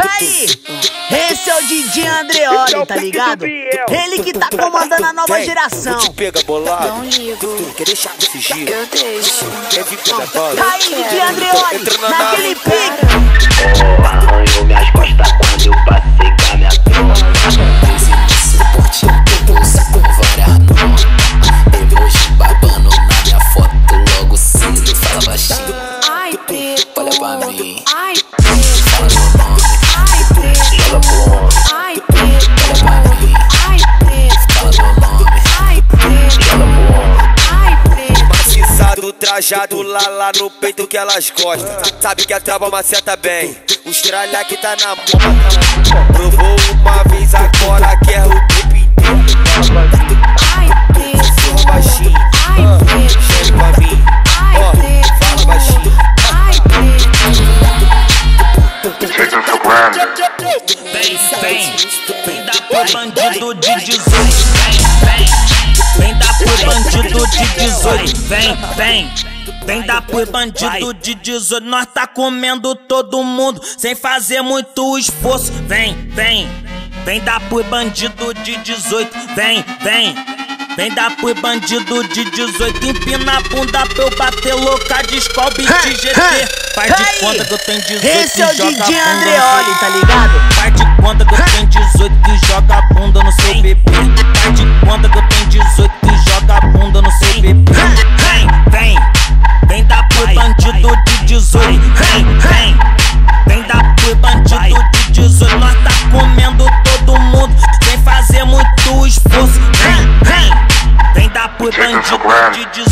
Aí, esse é o Didi Andreoli, tá ligado? Ele que tá comandando a nova geração. Tu pega bolado, não ligo, quer deixar de fugir, eu deixo. Aí, Didi Andreoli, naquele pique. Arranhou minhas costas quando eu passei com a minha prima. Trajado lá no peito que elas gostam. Sabe que a trava maceta bem, os tralha que tá na moda. Provou uma vez, agora quer o trip inteiro. Fala baixinho, chega pra mim. Fala baixinho. Feito o seu plano. Vem dá pro bandido de 18. Vem dar pro bandido de 18, vem dar pro bandido de 18. Nós tá comendo todo mundo sem fazer muito esforço. Vem dar pro bandido de 18, vem dar pro bandido de 18. Empina a bunda pra eu bater louca de Scooby de GT. Faz de conta que eu tenho 18 e joga a bunda. Esse é o Didi Andreoli, tá ligado? Faz de conta que eu tenho 18 e joga a bunda no seu bebê. Faz de conta que eu tenho 18 e joga a bunda no seu bebê. Vem dar pro bandido de 18. Vem dar pro bandido de 18. Nós tá comendo todo mundo sem fazer muito esforço. Vem dar pro bandido de 18.